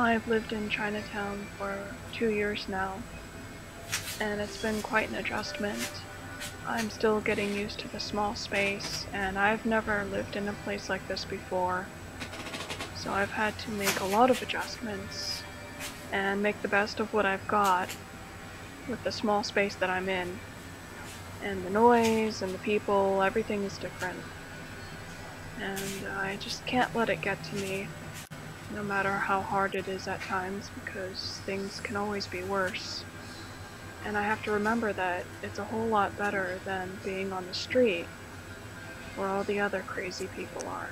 I've lived in Chinatown for 2 years now, and it's been quite an adjustment. I'm still getting used to the small space, and I've never lived in a place like this before, so I've had to make a lot of adjustments and make the best of what I've got with the small space that I'm in. And the noise and the people, everything is different. And I just can't let it get to me, no matter how hard it is at times, because things can always be worse. And I have to remember that it's a whole lot better than being on the street, where all the other crazy people are.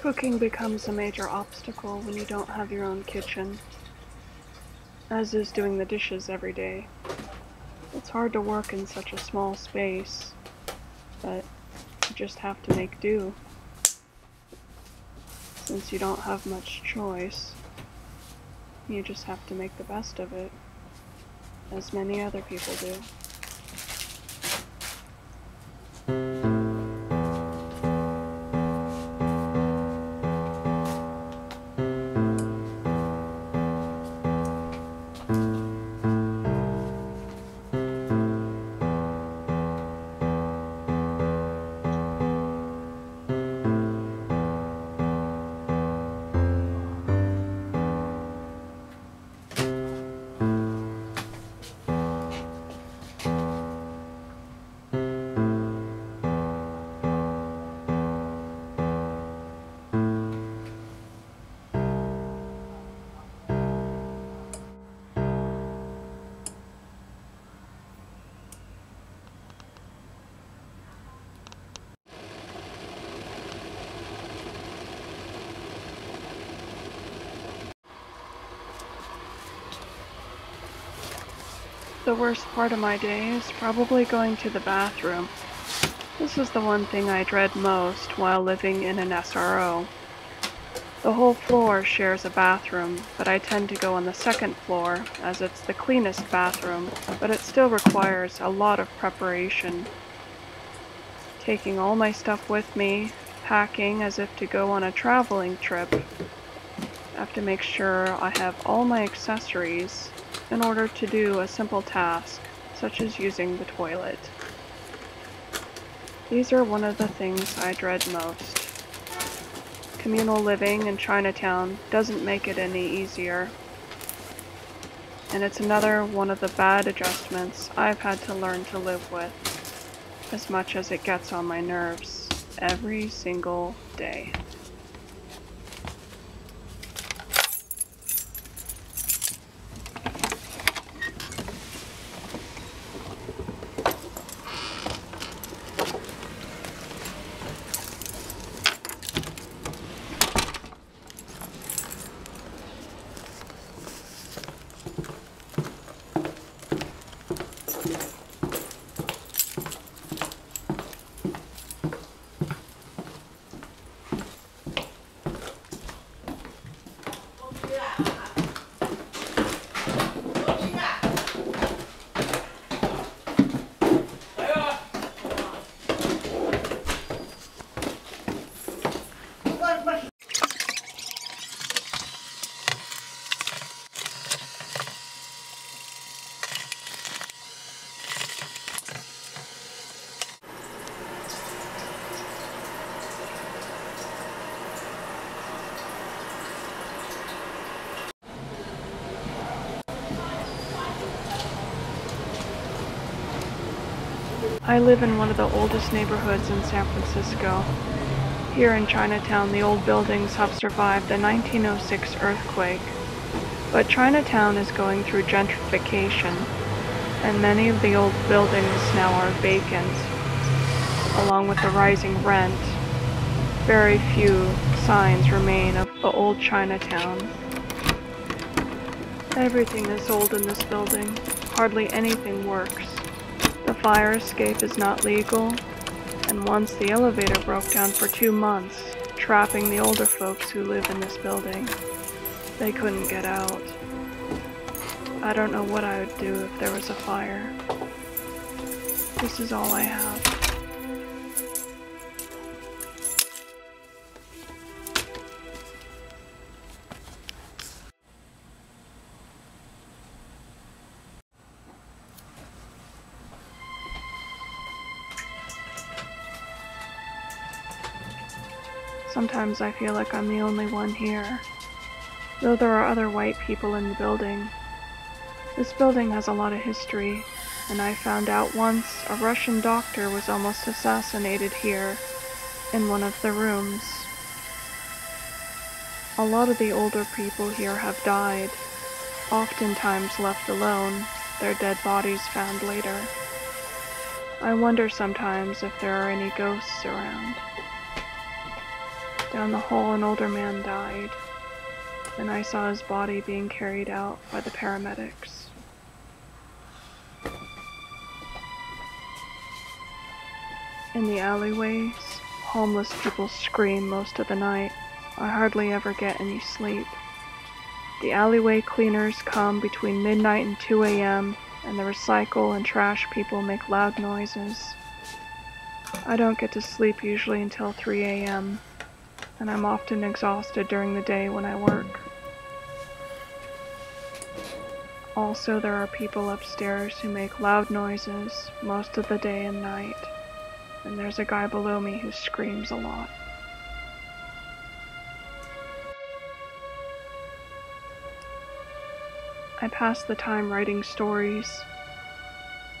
Cooking becomes a major obstacle when you don't have your own kitchen, as is doing the dishes every day. It's hard to work in such a small space, but you just have to make do, since you don't have much choice. You just have to make the best of it, as many other people do. The worst part of my day is probably going to the bathroom. This is the one thing I dread most while living in an SRO. The whole floor shares a bathroom, but I tend to go on the second floor as it's the cleanest bathroom, but it still requires a lot of preparation. Taking all my stuff with me, packing as if to go on a traveling trip. I have to make sure I have all my accessories in order to do a simple task, such as using the toilet. These are one of the things I dread most. Communal living in Chinatown doesn't make it any easier. and it's another one of the bad adjustments I've had to learn to live with, as much as it gets on my nerves every single day. I live in one of the oldest neighborhoods in San Francisco. Here in Chinatown, the old buildings have survived the 1906 earthquake, but Chinatown is going through gentrification, and many of the old buildings now are vacant, along with the rising rent. Very few signs remain of the old Chinatown. Everything is old in this building. Hardly anything works. The fire escape is not legal, and once the elevator broke down for 2 months, trapping the older folks who live in this building. They couldn't get out. I don't know what I would do if there was a fire. This is all I have. Sometimes I feel like I'm the only one here, though there are other white people in the building. This building has a lot of history, and I found out once a Russian doctor was almost assassinated here in one of the rooms. A lot of the older people here have died, oftentimes left alone, their dead bodies found later. I wonder sometimes if there are any ghosts around. Down the hall, an older man died, and I saw his body being carried out by the paramedics. In the alleyways, homeless people scream most of the night. I hardly ever get any sleep. The alleyway cleaners come between midnight and 2 a.m., and the recycle and trash people make loud noises. I don't get to sleep usually until 3 a.m., and I'm often exhausted during the day when I work. Also, there are people upstairs who make loud noises most of the day and night, and there's a guy below me who screams a lot. I pass the time writing stories.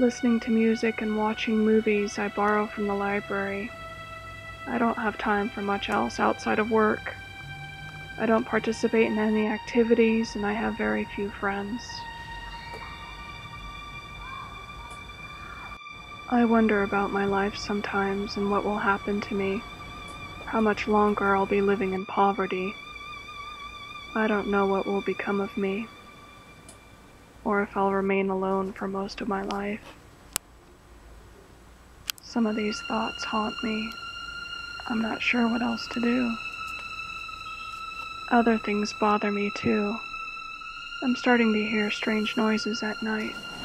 Listening to music and watching movies I borrow from the library. I don't have time for much else outside of work. I don't participate in any activities, and I have very few friends. I wonder about my life sometimes and what will happen to me, how much longer I'll be living in poverty. I don't know what will become of me, or if I'll remain alone for most of my life. Some of these thoughts haunt me. I'm not sure what else to do. Other things bother me too. I'm starting to hear strange noises at night.